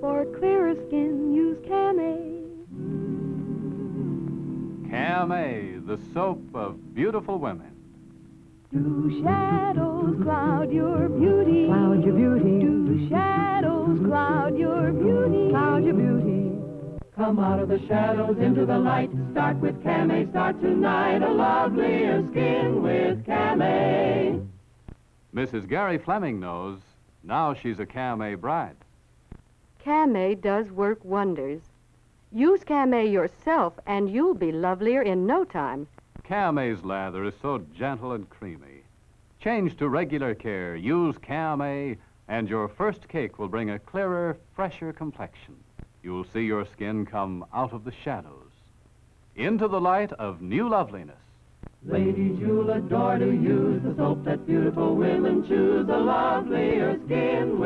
For clearer skin, use Camay. Camay, the soap of beautiful women. Do shadows cloud your beauty? Cloud your beauty. Do shadows cloud your beauty? Cloud your beauty. Come out of the shadows into the light. Start with Camay, start tonight. A lovelier skin with Camay. Mrs. Gary Fleming knows now she's a Camay bride. Camay does work wonders. Use Camay yourself and you'll be lovelier in no time. Camay's lather is so gentle and creamy. Change to regular care. Use Camay and your first cake will bring a clearer, fresher complexion. You'll see your skin come out of the shadows, into the light of new loveliness. Ladies, you'll adore to use the soap that beautiful women choose, a lovelier skin.